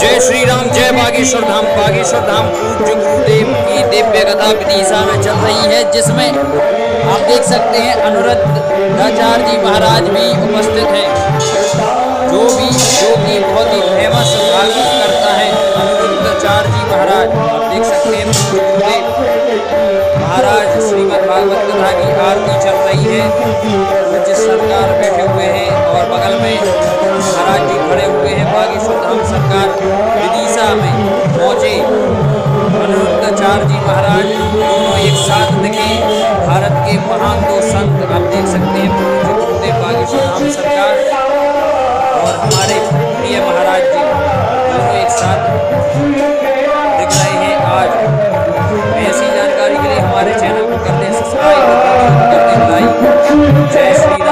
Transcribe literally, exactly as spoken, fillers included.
जय श्री राम, जय बागेश्वर धाम। बागेश्वर धाम पूज्य गुरुदेव की दिव्य कथा विदिशा में चल रही है, जिसमें आप देख सकते हैं अनुरुद्धाचार्य जी महाराज भी उपस्थित हैं, जो भी जो कि बहुत ही फेमस भाषण करता है अनुरुद्धाचार्य जी महाराज। आप देख सकते हैं पूज्य गुरुदेव महाराज श्रीमद भागवत कथा की आरती चल रही है, जिस सरकार बैठे हुए हैं और बगल में महाराज जी खड़े हुए हैं। बागेश्वर धाम सरकार विदिशा में पहुंचे अनुरुद्धाचार्य जी महाराज, दोनों एक साथ दिखे, भारत के महान दो संत। आप देख सकते हैं पूज्य गुरुदेव बागेश्वर धाम सरकार और हमारे प्रिय महाराज जी दोनों एक साथ दिख रहे हैं आज। ऐसी जानकारी के लिए हमारे चैनल को कर लें सब्सक्राइब, कर लें लाइक। जय श्री